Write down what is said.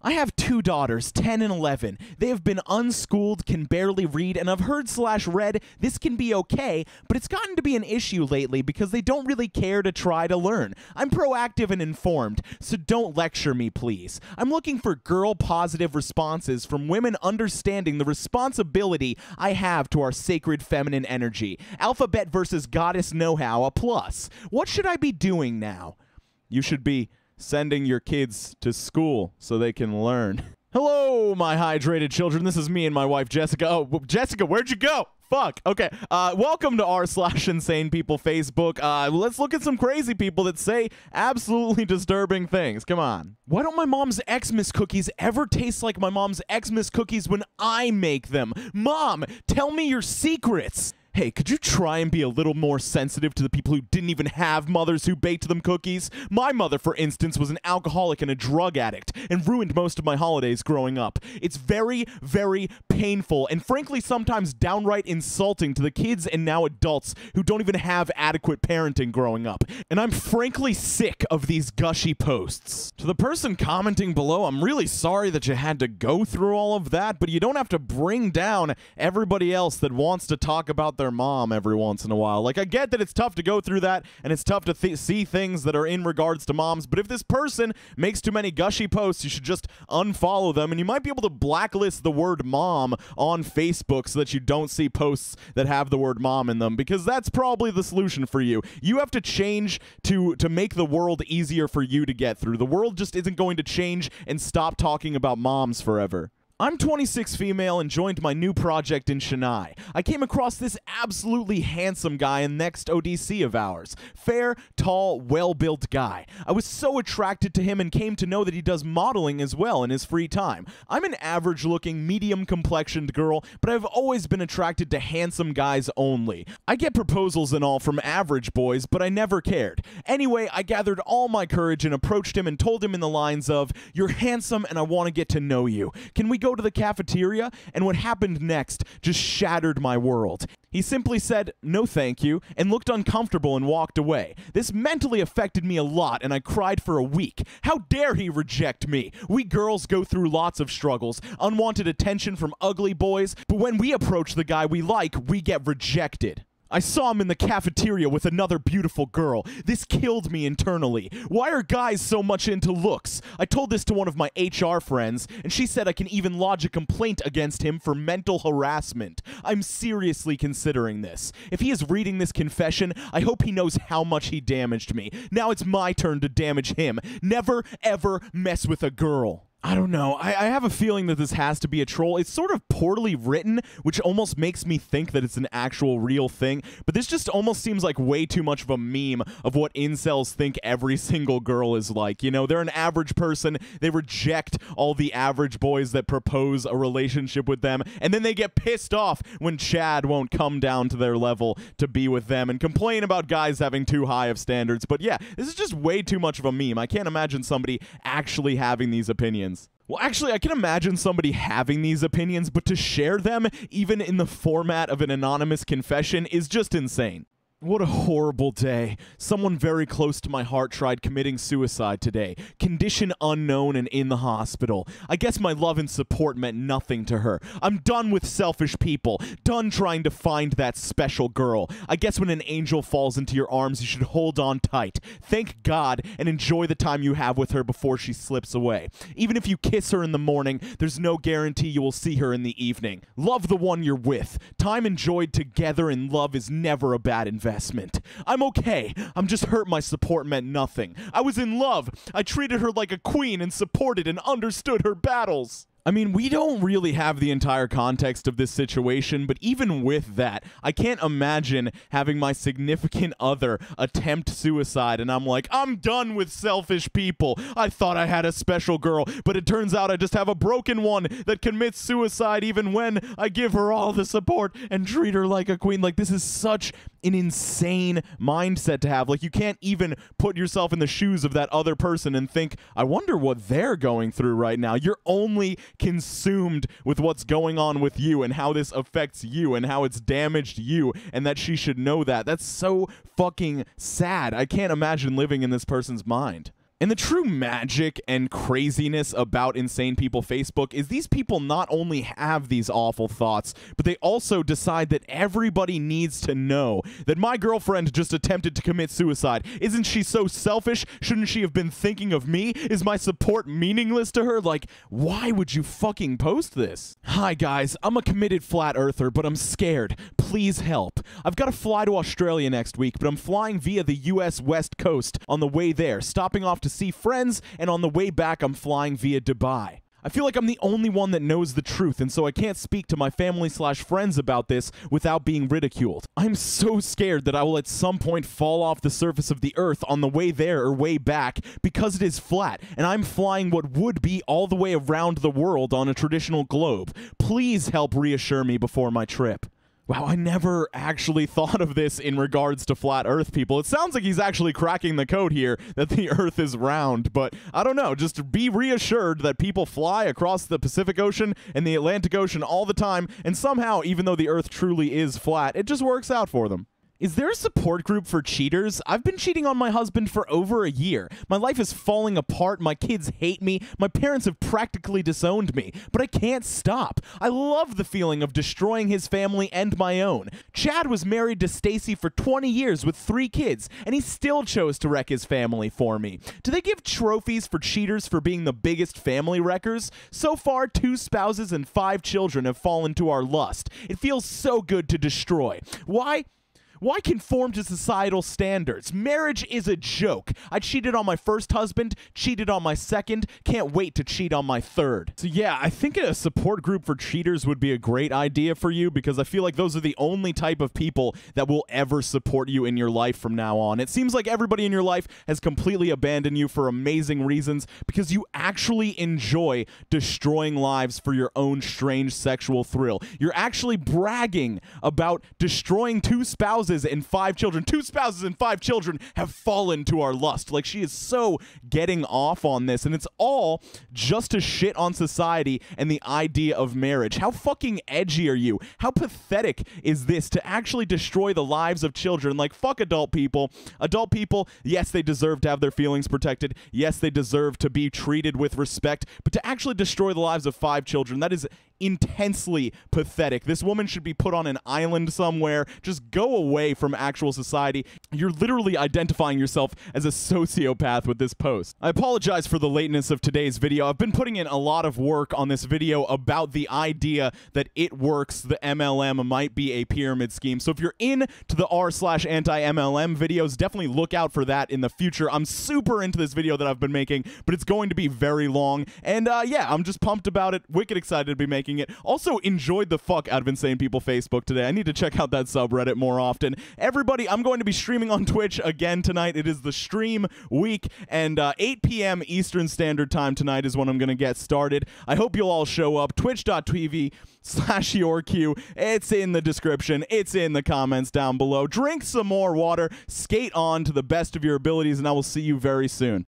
I have two daughters, 10 and 11. They have been unschooled, can barely read, and I've heard/read this can be okay, but it's gotten to be an issue lately because they don't really care to try to learn. I'm proactive and informed, so don't lecture me, please. I'm looking for girl-positive responses from women understanding the responsibility I have to our sacred feminine energy. Alphabet versus goddess know-how, a plus. What should I be doing now? You should be sending your kids to school so they can learn. Hello, my hydrated children. This is me and my wife, Jessica. Oh, Jessica, where'd you go? Fuck. Okay. Welcome to r/insane people Facebook. Let's look at some crazy people that say absolutely disturbing things. Come on. Why don't my mom's Xmas cookies ever taste like my mom's Xmas cookies when I make them? Mom, tell me your secrets. Hey, could you try and be a little more sensitive to the people who didn't even have mothers who baked them cookies? My mother, for instance, was an alcoholic and a drug addict and ruined most of my holidays growing up. It's very, very painful and frankly sometimes downright insulting to the kids and now adults who don't even have adequate parenting growing up. And I'm frankly sick of these gushy posts. To the person commenting below, I'm really sorry that you had to go through all of that, but you don't have to bring down everybody else that wants to talk about their mom every once in a while. Like, I get that it's tough to go through that and it's tough to see things that are in regards to moms, but if this person makes too many gushy posts, you should just unfollow them, and you might be able to blacklist the word mom on Facebook so that you don't see posts that have the word mom in them, because that's probably the solution for you. You have to change to make the world easier for you to get through. The world just isn't going to change and stop talking about moms forever. I'm 26 female and joined my new project in Chennai. I came across this absolutely handsome guy in next ODC of ours. Fair, tall, well-built guy. I was so attracted to him and came to know that he does modeling as well in his free time. I'm an average-looking, medium-complexioned girl, but I've always been attracted to handsome guys only. I get proposals and all from average boys, but I never cared. Anyway, I gathered all my courage and approached him and told him in the lines of, "You're handsome and I want to get to know you. Can we go to the cafeteria?" And what happened next just shattered my world. He simply said, "No thank you," and looked uncomfortable and walked away. This mentally affected me a lot, and I cried for a week. How dare he reject me? We girls go through lots of struggles, unwanted attention from ugly boys, but when we approach the guy we like, we get rejected. I saw him in the cafeteria with another beautiful girl. This killed me internally. Why are guys so much into looks? I told this to one of my HR friends, and she said I can even lodge a complaint against him for mental harassment. I'm seriously considering this. If he is reading this confession, I hope he knows how much he damaged me. Now it's my turn to damage him. Never, ever mess with a girl. I don't know. I have a feeling that this has to be a troll. It's sort of poorly written, which almost makes me think that it's an actual real thing, but this just almost seems like way too much of a meme of what incels think every single girl is like. You know, they're an average person, they reject all the average boys that propose a relationship with them, and then they get pissed off when Chad won't come down to their level to be with them and complain about guys having too high of standards. But yeah, this is just way too much of a meme. I can't imagine somebody actually having these opinions. Well, actually, I can imagine somebody having these opinions, but to share them, even in the format of an anonymous confession, is just insane. What a horrible day. Someone very close to my heart tried committing suicide today. Condition unknown and in the hospital. I guess my love and support meant nothing to her. I'm done with selfish people. Done trying to find that special girl. I guess when an angel falls into your arms, you should hold on tight. Thank God and enjoy the time you have with her before she slips away. Even if you kiss her in the morning, there's no guarantee you will see her in the evening. Love the one you're with. Time enjoyed together in love is never a bad investment. I'm okay. I'm just hurt my support meant nothing. I was in love. I treated her like a queen and supported and understood her battles. I mean, we don't really have the entire context of this situation, but even with that, I can't imagine having my significant other attempt suicide and I'm like, I'm done with selfish people. I thought I had a special girl, but it turns out I just have a broken one that commits suicide even when I give her all the support and treat her like a queen. Like, this is such an insane mindset to have. Like, you can't even put yourself in the shoes of that other person and think, I wonder what they're going through right now. You're only consumed with what's going on with you and how this affects you and how it's damaged you, and that she should know that. That's so fucking sad. I can't imagine living in this person's mind. And the true magic and craziness about Insane People Facebook is these people not only have these awful thoughts, but they also decide that everybody needs to know that my girlfriend just attempted to commit suicide. Isn't she so selfish? Shouldn't she have been thinking of me? Is my support meaningless to her? Like, why would you fucking post this? Hi guys, I'm a committed flat earther, but I'm scared. Please help. I've got to fly to Australia next week, but I'm flying via the US West Coast on the way there, stopping off to see friends, and on the way back I'm flying via Dubai. I feel like I'm the only one that knows the truth, and so I can't speak to my family/friends about this without being ridiculed. I'm so scared that I will at some point fall off the surface of the earth on the way there or way back because it is flat, and I'm flying what would be all the way around the world on a traditional globe. Please help reassure me before my trip. Wow, I never actually thought of this in regards to flat earth people. It sounds like he's actually cracking the code here that the earth is round, but I don't know. Just be reassured that people fly across the Pacific Ocean and the Atlantic Ocean all the time, and somehow, even though the earth truly is flat, it just works out for them. Is there a support group for cheaters? I've been cheating on my husband for over a year. My life is falling apart, my kids hate me, my parents have practically disowned me, but I can't stop. I love the feeling of destroying his family and my own. Chad was married to Stacy for 20 years with 3 kids, and he still chose to wreck his family for me. Do they give trophies for cheaters for being the biggest family wreckers? So far, 2 spouses and 5 children have fallen to our lust. It feels so good to destroy. Why? Why conform to societal standards? Marriage is a joke. I cheated on my first husband, cheated on my second, can't wait to cheat on my third. So yeah, I think a support group for cheaters would be a great idea for you, because I feel like those are the only type of people that will ever support you in your life from now on. It seems like everybody in your life has completely abandoned you for amazing reasons because you actually enjoy destroying lives for your own strange sexual thrill. You're actually bragging about destroying 2 spouses and 5 children. 2 spouses and 5 children have fallen to our lust. Like, she is so getting off on this, and it's all just to shit on society and the idea of marriage. How fucking edgy are you? How pathetic is this to actually destroy the lives of children? Like, fuck adult people. Adult people, yes, they deserve to have their feelings protected. Yes, they deserve to be treated with respect, but to actually destroy the lives of 5 children, that is intensely pathetic. This woman should be put on an island somewhere. Just go away from actual society. You're literally identifying yourself as a sociopath with this post. I apologize for the lateness of today's video. I've been putting in a lot of work on this video about the idea that It Works, the MLM, might be a pyramid scheme. So if you're into the r/anti-MLM videos, definitely look out for that in the future. I'm super into this video that I've been making, but it's going to be very long. And yeah, I'm just pumped about it. Wicked excited to be making it. Also, enjoyed the fuck out of Insane People Facebook today. I need to check out that subreddit more often. Everybody, I'm going to be streaming on Twitch again tonight. It is the stream week, and 8 p.m. Eastern Standard Time tonight is when I'm going to get started. I hope you'll all show up. twitch.tv/yourq. It's in the description. It's in the comments down below. Drink some more water. Skate on to the best of your abilities, and I will see you very soon.